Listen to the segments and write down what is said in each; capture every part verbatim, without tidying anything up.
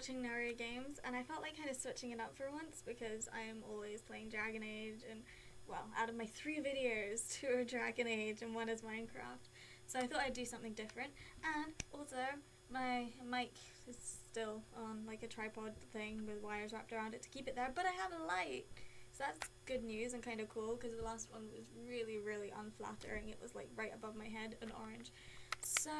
watching Neria Games, and I felt like kind of switching it up for once because I'm always playing Dragon Age, and well, out of my three videos, two are Dragon Age and one is Minecraft. So I thought I'd do something different, and also my mic is still on like a tripod thing with wires wrapped around it to keep it there, but I have a light. So that's good news and kind of cool because the last one was really, really unflattering. It was like right above my head and orange. So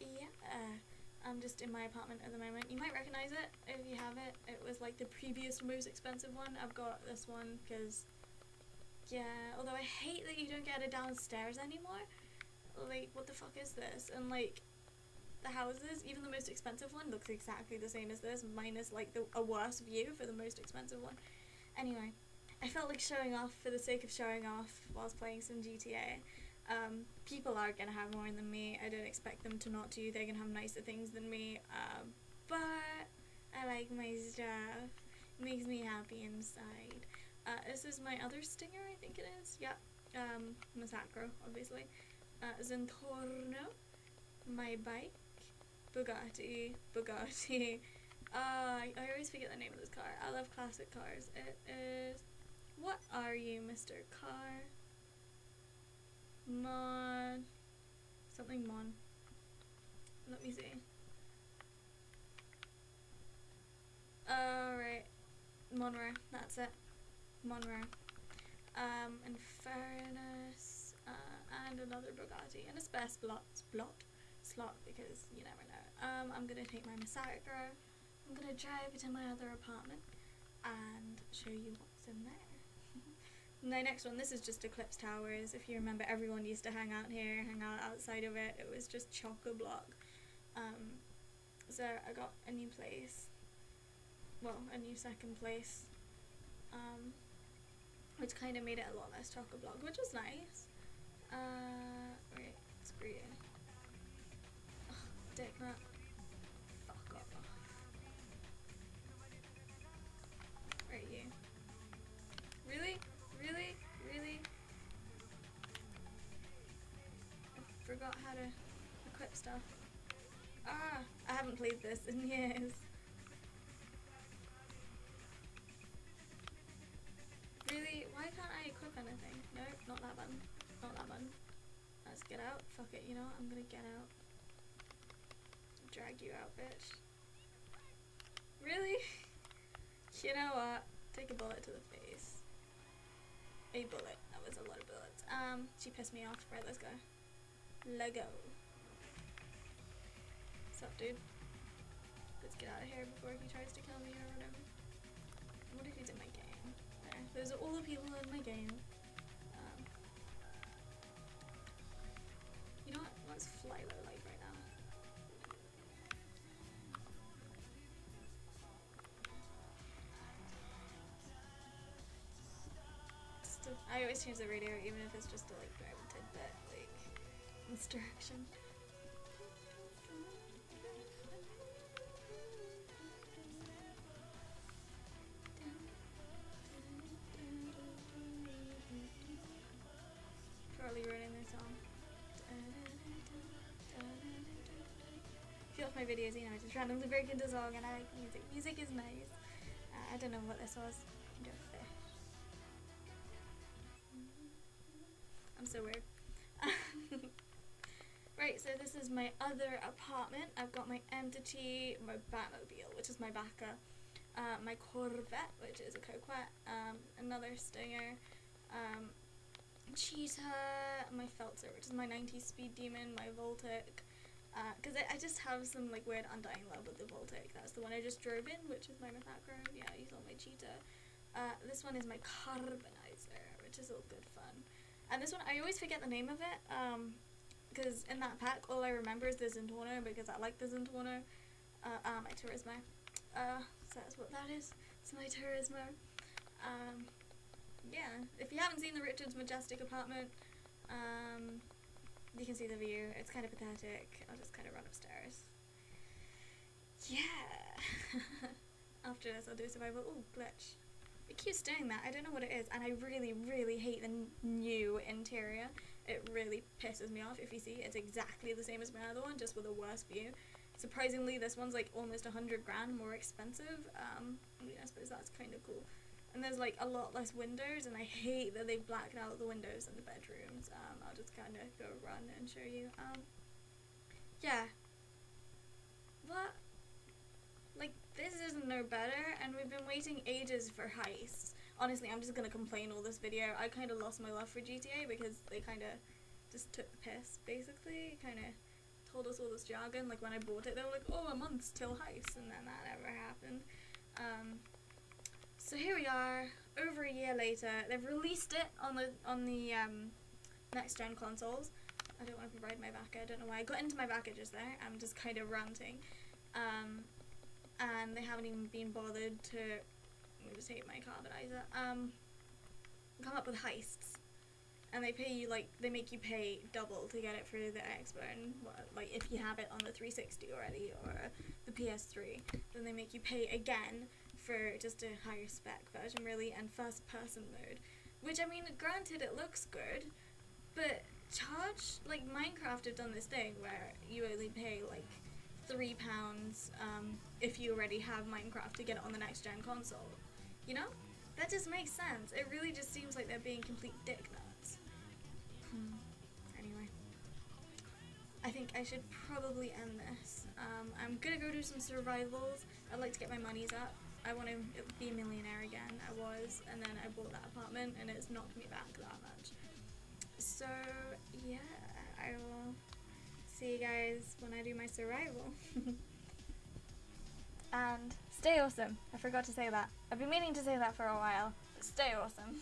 yeah, I'm just in my apartment at the moment. You might recognize it if you have it. It was like the previous most expensive one. I've got this one because, yeah, although I hate that you don't get it downstairs anymore. Like, what the fuck is this? And like, the houses, even the most expensive one, looks exactly the same as this, minus like the, a worse view for the most expensive one. Anyway, I felt like showing off for the sake of showing off whilst playing some G T A. Um, people are going to have more than me. I don't expect them to not do. They're going to have nicer things than me. Um, but I like my stuff. It makes me happy inside. Uh, this is my other Stinger, I think it is. Yep. Um, Massacro, obviously. Uh, Zentorno. My bike. Bugatti. Bugatti. Uh, I always forget the name of this car. I love classic cars. It is... What are you, Mister Car? Mon... Something Mon. Let me see. Alright. Monroe. That's it. Monroe. Um, and Fairness. Uh, and another Bugatti. And a spare slot. Slot? Slot, because you never know. Um, I'm gonna take my Massacro. I'm gonna drive to my other apartment and show you what's in there. My next one, this is just Eclipse Towers. If you remember, everyone used to hang out here, hang out outside of it. It was just chock-a-block. Um, so I got a new place. Well, a new second place. Um, which kind of made it a lot less chock-a-block, which was nice. Uh, wait, screw you. Oh, dick nut. Fuck off. Where are you? Really? Really? Really? I forgot how to equip stuff. Ah! I haven't played this in years. Really? Why can't I equip anything? No, not that button. Not that button. Let's get out. Fuck it, you know what? I'm gonna get out. Drag you out, bitch. Really? You know what? Take a bullet to the face. A bullet. That was a lot of bullets. Um, she pissed me off. Right, let's go. Lego. What's up, dude? Let's get out of here before he tries to kill me or whatever. I wonder who's in my game. There. Those are all the people in my game. Um, you know what? What's Flylo like right now? I always change the radio, even if it's just a like random tidbit, like misdirection. Probably ruining their song. If you watch my videos, you know I just randomly break into song, and I like music. Music is nice. Uh, I don't know what this was. I'm so weird. Right, so this is my other apartment. I've got my Entity, my Batmobile, which is my backer, uh, my Corvette, which is a Coquette, um, another Stinger, um, Cheetah, my Feltzer, which is my nineties speed demon, my Voltic, because uh, I, I just have some like weird undying love with the Voltic. That's the one I just drove in, which is my Massacro. Yeah, you saw my Cheetah. Uh, this one is my Carbonizer, which is all good fun. And this one, I always forget the name of it, um, because in that pack, all I remember is the Zentorno, because I like the Zentorno, uh, uh, my Turismo, uh, so that's what that is, it's my Turismo, um, yeah, if you haven't seen the Richards Majestic apartment, um, you can see the view, it's kind of pathetic, I'll just kind of run upstairs, yeah, after this I'll do survival, ooh, glitch. It keeps doing that. I don't know what it is, and I really, really hate the n new interior. It really pisses me off. If you see, it's exactly the same as my other one, just with a worse view. Surprisingly, this one's like almost a hundred grand more expensive. Um, I mean, I suppose that's kind of cool. And there's like a lot less windows, and I hate that they've blacked out the windows in the bedrooms. Um, I'll just kind of go run and show you. Um, yeah. What? Like, this isn't no better, and we've been waiting ages for heists. Honestly, I'm just going to complain all this video. I kind of lost my love for G T A because they kind of just took the piss, basically. Kind of told us all this jargon. Like, when I bought it, they were like, oh, a month till heist, and then that never happened. Um... So here we are, over a year later. They've released it on the on the um, next gen consoles. I don't want to provide my backer. I don't know why I got into my backer just there. I'm just kind of ranting, um, and they haven't even been bothered to. Let me just take my carbonizer. Um, come up with heists, and they pay you like they make you pay double to get it through the Xbox, and like if you have it on the three sixty already or the P S three, then they make you pay again for just a higher spec version, really, and first person mode, which, I mean, granted, it looks good, but charge, like, Minecraft have done this thing where you only pay like three pounds um, if you already have Minecraft to get it on the next gen console, you know? That just makes sense. It really just seems like they're being complete dick nuts. Hmm. Anyway, I think I should probably end this. Um, I'm gonna go do some survivals. I'd like to get my monies up. I want to be a millionaire again. I was, and then I bought that apartment, and it's knocked me back that much. So, yeah, I will see you guys when I do my survival. And stay awesome. I forgot to say that. I've been meaning to say that for a while, but stay awesome.